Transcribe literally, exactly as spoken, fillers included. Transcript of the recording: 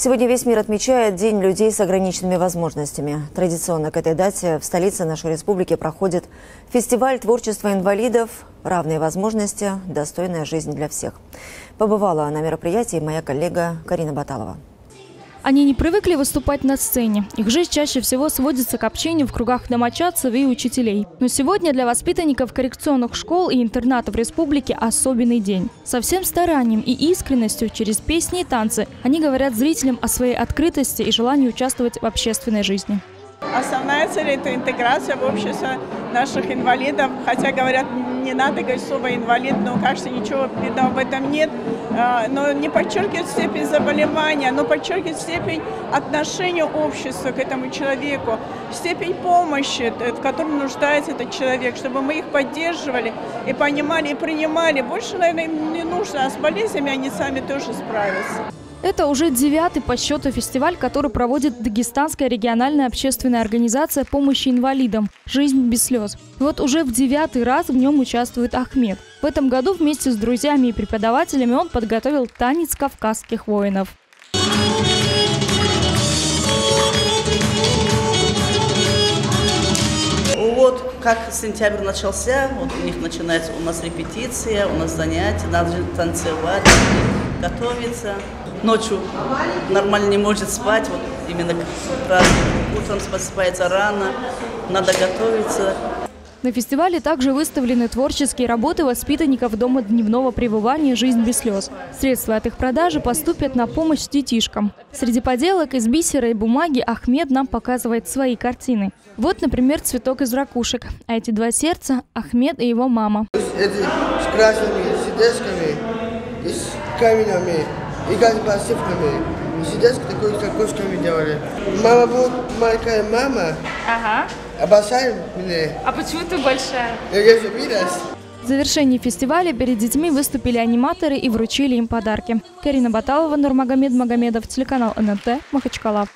Сегодня весь мир отмечает День людей с ограниченными возможностями. Традиционно к этой дате в столице нашей республики проходит фестиваль творчества инвалидов «Равные возможности. Достойная жизнь для всех». Побывала на мероприятии моя коллега Карина Баталова. Они не привыкли выступать на сцене. Их жизнь чаще всего сводится к общению в кругах домочадцев и учителей. Но сегодня для воспитанников коррекционных школ и интернатов республики особенный день. Со всем старанием и искренностью через песни и танцы они говорят зрителям о своей открытости и желании участвовать в общественной жизни. Основная цель – это интеграция в общество наших инвалидов. Хотя, говорят, не надо говорить слово «инвалид», но, кажется, ничего бедного в этом нет. Но не подчеркивает степень заболевания, но подчеркивает степень отношения общества к этому человеку, степень помощи, в которой нуждается этот человек, чтобы мы их поддерживали и понимали, и принимали. Больше, наверное, им не нужно, а с болезнями они сами тоже справятся. Это уже девятый по счету фестиваль, который проводит Дагестанская региональная общественная организация помощи инвалидам «Жизнь без слез». И вот уже в девятый раз в нем участвует Ахмед. В этом году вместе с друзьями и преподавателями он подготовил танец кавказских воинов. Вот как сентябрь начался, вот у них начинается у нас репетиция, у нас занятия, надо танцевать, готовиться. Ночью нормально не может спать, вот именно утром просыпается рано, надо готовиться. На фестивале также выставлены творческие работы воспитанников дома дневного пребывания «Жизнь без слез». Средства от их продажи поступят на помощь детишкам. Среди поделок из бисера и бумаги Ахмед нам показывает свои картины. Вот, например, цветок из ракушек. А эти два сердца – Ахмед и его мама. Эти с красными сердечками и с камнями. И как бы осыпками. Сидячки такой с кокошками делали. Мама была маленькая мама. Ага. А большая меня. А почему ты большая? Я же виделась. В завершении фестиваля перед детьми выступили аниматоры и вручили им подарки. Карина Баталова, Нурмагомед Магомедов, телеканал Эн Эн Тэ, Махачкала.